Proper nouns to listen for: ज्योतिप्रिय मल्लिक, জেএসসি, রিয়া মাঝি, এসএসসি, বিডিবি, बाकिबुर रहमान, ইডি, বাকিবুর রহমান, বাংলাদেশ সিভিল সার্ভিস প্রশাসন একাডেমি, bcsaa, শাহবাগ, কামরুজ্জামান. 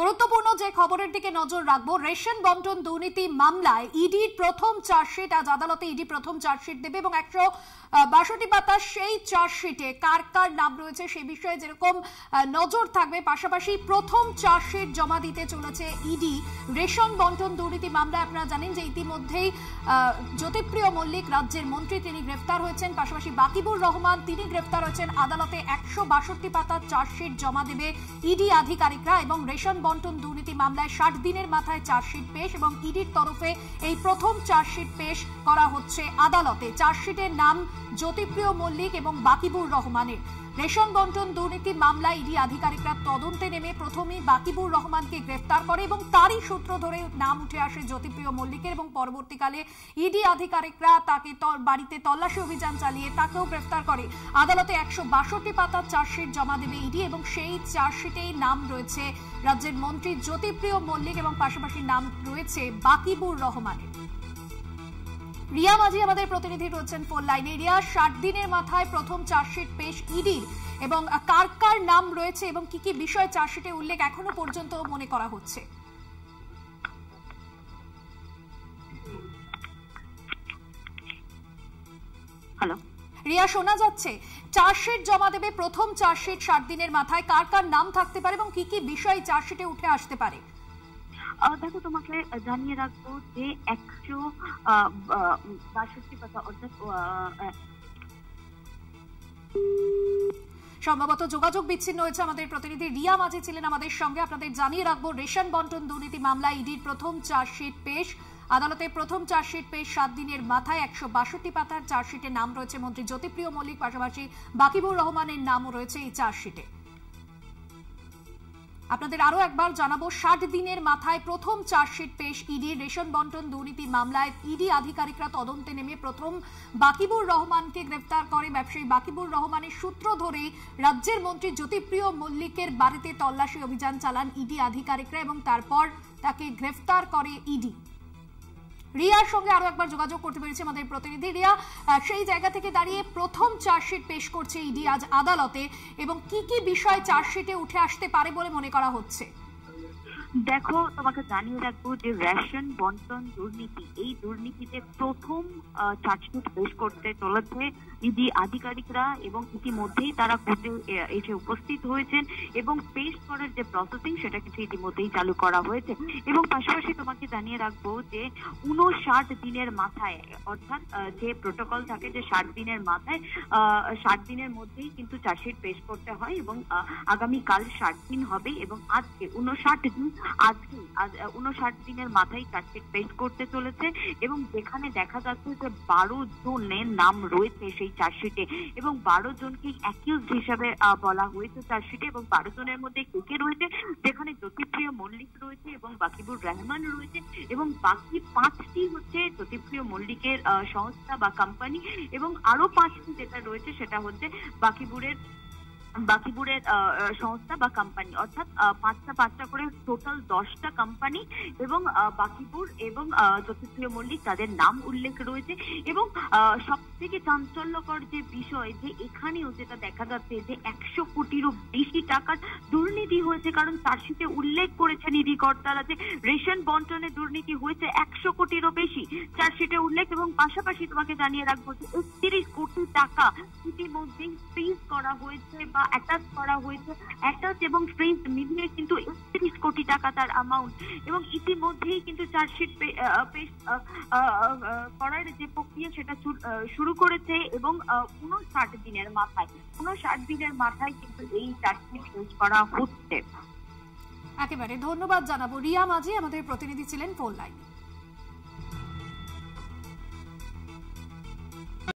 গুরুত্বপূর্ণ যে খবরের দিকে নজর রাখবো, রেশন বন্টন দুর্নীতি মামলায় ইডির প্রথম চার্জশিট। আজ আদালতে ইডি প্রথম চার্জশিট দেবে এবং ১৬২ পাতা সেই চার্জশিটে কার নাম রয়েছে সে বিষয়ে যেরকম নজর থাকবে, পাশাপাশি প্রথম চার্জশিট জমা দিতে চলেছে ইডি রেশন বন্টন দুর্নীতি মামলায়। আপনারা জানেন যে ইতিমধ্যেই ज्योतिप्रिय मल्लिक राज्य मंत्री ग्रेफ्तार होয়েছেন, পাশাপাশি বাকিবুর रहमान ग्रेफ्तार होয়েছেন। আদালতে ১৬২ পাতা চার্জশিট জমা দেবে ইডি আধিকারিকরা এবং রেশন বন্টন দুর্নীতি মামলায় ৬০ দিনের মাথায় চার্জশিট পেশ এবং ইডির তরফে এই প্রথম চার্জশিট পেশ করা হচ্ছে আদালতে। চার্জশিটের নাম ज्योतिप्रिय मल्लिक এবং বাকিবুর রহমানের। রেশন বন্টন দুর্নীতি মামলায় ইডি আধিকারিকরা তদন্তে নেমে প্রথমেই বাকিবুর রহমানকে গ্রেফতার করে এবং তারই সূত্র ধরে নাম উঠে আসে ज्योतिप्रिय মল্লিকের এবং পরবর্তীকালে ইডি আধিকারিকরা তাকে বাড়িতে তল্লাশি অভিযান চালিয়ে তাকেও গ্রেফতার করে। আদালতে ১৬২ পাতা চার্জশিট জমা দেবে ইডি এবং সেই চার্জশিটেই নাম রয়েছে রাজ্যের মন্ত্রী ज्योतिप्रिय মল্লিক এবং পাশাপাশি নাম রয়েছে বাকিবুর রহমানের। रिया माझी हमारे प्रतिनिधि रोचन फोन लाइन एरिया 60 दिन माथाय प्रथम चार्जशीट पेश इडिर एवं कार नाम रयेछे एवं की विषय चार्जशीटे उल्लेख एखोनो पर्यन्तो मने करा होच्छे। हेलो रिया शोना जाच्छे चार्जशीट जमा देबे प्रथम चार्जशीट 60 दिनेर माथाय कार नाम थाकते पारे एवं की विषय चार्जशीटे उठे आसते पारे। देखो तुम्हें जानिए रखो जे 162 पाता সম্ভবত যোগাযোগ বিচ্ছিন্ন হয়েছে। আমাদের প্রতিনিধি রিয়া মাঝি ছিলেন আমাদের সঙ্গে। আপনাদের জানিয়ে রাখবো রেশন বন্টন দুর্নীতি মামলা ইডির প্রথম চার্জশিট পেশ আদালতে। প্রথম চার্জশিট পেশ ৭ দিনের মাথায় ১৬২ পাতার চার্জশিটে নাম রয়েছে মন্ত্রী ज्योतिप्रिय মল্লিক, পাশাপাশি বাকিবুর রহমানের নামও রয়েছে এই চার্জশিটে। আপনাদের আরো একবার জানাবো ৬০ দিনের মাথায় প্রথম চার্জশিট পেশ ইডি রেশন বন্টন দুর্নীতি মামলায়। ইডি আধিকারিকরা তদন্তে নেমে প্রথম বাকিবুর রহমানকে গ্রেফতার করে। ব্যবসায়ী বাকিবুর রহমানের সূত্র ধরে রাজ্যের মন্ত্রী ज्योतिप्रिय মল্লিকের বাড়িতে তল্লাশি অভিযান চালান ইডি আধিকারিকরা এবং তারপর তাকে গ্রেফতার করে ইডি। রিয়ার সঙ্গে আরো একবার যোগাযোগ করতে পেরেছে আমাদের প্রতিনিধি রিয়া। সেই জায়গা থেকে দাঁড়িয়ে প্রথম চার্জশিট পেশ করছে ইডি আজ আদালতে এবং কি বিষয় চার্জশিটে উঠে আসতে পারে বলে মনে করা হচ্ছে। देखो तुम्हें जानिए रखो जो रेशन बंटन दुर्नीति दुर्नीति प्रथम चार्जशीट पेश करते चले इडी आधिकारिकरा इतिमध्ये तारा कोर्टे एसे उपस्थित होयेछेन। पेश करार जो प्रसेसिंग सेटा किछु इतिमध्ये चालू करा होयेछे एबं पाशापाशि तुम्हें जानिए रखबो जे 59 दिनेर माथाय अर्थात जे प्रोटोकल थाके जे 60 दिनेर माथाय 60 दिनेर मध्येई किन्तु चार्जशीट पेश करते हय एबं आगामीकाल 60 दिन हबे एबं आजके 59 दिन आज 59 दिन माथाय चार्जशीट पेश करते चलेछे एबं जेखाने देखा जाच्छे जे 12 जनेर नाम रयेछे सेई चार्जशीटे एबं 12 जनके एक्यूज्ड हिसाबे बला हयेछे चार्जशीटे एबं 12 जनेर मध्ये के के रयेछे जेखाने ज्योतिप्रिय मल्लिक रयेछे एबं बाकिबुर रहमान रयेछे एबं बाकी 5टी हच्छे ज्योतिप्रिय मल्लिकेर संस्था बा कोम्पानी एबं आरो 5टी जेटा रयेछे सेटा हच्छे बाकिबुरेर संस्था बा कोम्पानी अर्थात पाँचटा करे टोटाल 10टा कोम्पानी एवं बाकिबुर एवं ज्योतिप्रिय मल्लिक तादेर नाम उल्लेख रयेछे। एवं सबथेके चांचल्यकर जे विषय जे एखानेओ जेटा देखा जाच्छे जे 100 कोटिरও बेशी टाकार दुर्नीति हयेछे, कारण चार्जशीटे उल्लेख करेछेन इडि कर्तारा जे रेशन बंटने दुर्नीति हयेछे 100 कोटिरও बेशी चार्जशीटे उल्लेख एवं पाशापाशि तोमाके जानिये राखबो जे 31 कोटी टाका इतिमধ্যেই ফ্রিজ করা হয়েছে বা অ্যাটাচ করা হয়েছে। অ্যাটাচ এবং ফ্রিজ মিলিয়ে কিন্তু ৩১ কোটি টাকা তার অ্যামাউন্ট এবং ইতিমধ্যেই কিন্তু চার্জশিট পেশ করার যে প্রক্রিয়া সেটা শুরু করেছে এবং ৫৯ দিনের মাথায় কিন্তু এই চার্জশিট পেশ করা হচ্ছে। একেবারে ধন্যবাদ জানাবো রিয়া মাঝি, আমাদের প্রতিনিধি ছিলেন ফোন লাইনে।